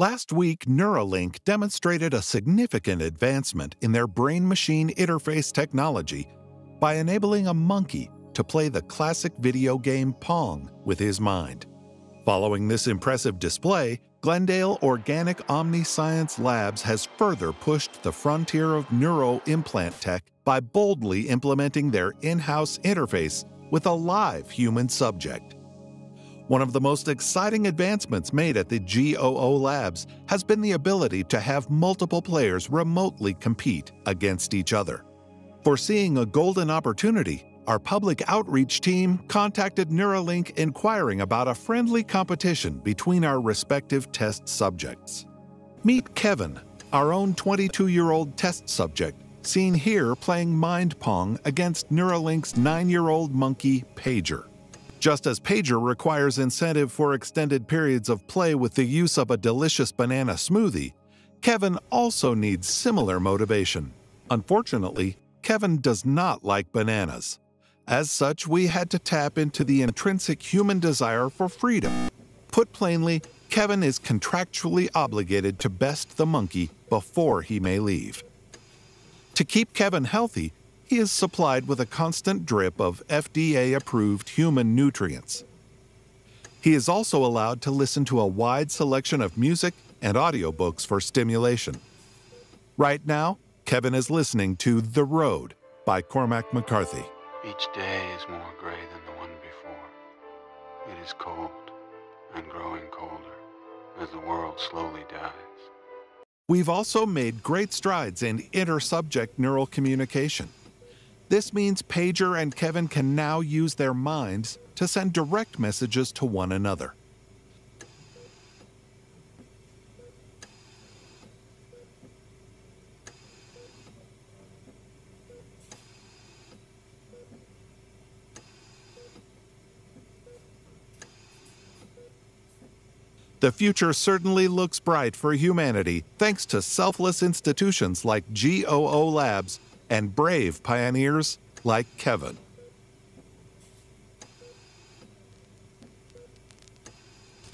Last week, Neuralink demonstrated a significant advancement in their brain-machine interface technology by enabling a monkey to play the classic video game Pong with his mind. Following this impressive display, Glendale Organic Omniscience Labs has further pushed the frontier of neuroimplant tech by boldly implementing their in-house interface with a live human subject. One of the most exciting advancements made at the GOO Labs has been the ability to have multiple players remotely compete against each other. Foreseeing a golden opportunity, our public outreach team contacted Neuralink inquiring about a friendly competition between our respective test subjects. Meet Kevin, our own 22-year-old test subject, seen here playing Mind Pong against Neuralink's 9-year-old monkey, Pager. Just as Pager requires incentive for extended periods of play with the use of a delicious banana smoothie, Kevin also needs similar motivation. Unfortunately, Kevin does not like bananas. As such, we had to tap into the intrinsic human desire for freedom. Put plainly, Kevin is contractually obligated to best the monkey before he may leave. To keep Kevin healthy, he is supplied with a constant drip of FDA-approved human nutrients. He is also allowed to listen to a wide selection of music and audiobooks for stimulation. Right now, Kevin is listening to The Road by Cormac McCarthy. Each day is more gray than the one before. It is cold and growing colder as the world slowly dies. We've also made great strides in inter-subject neural communication. This means Pager and Kevin can now use their minds to send direct messages to one another. The future certainly looks bright for humanity thanks to selfless institutions like GOO Labs and brave pioneers like Kevin.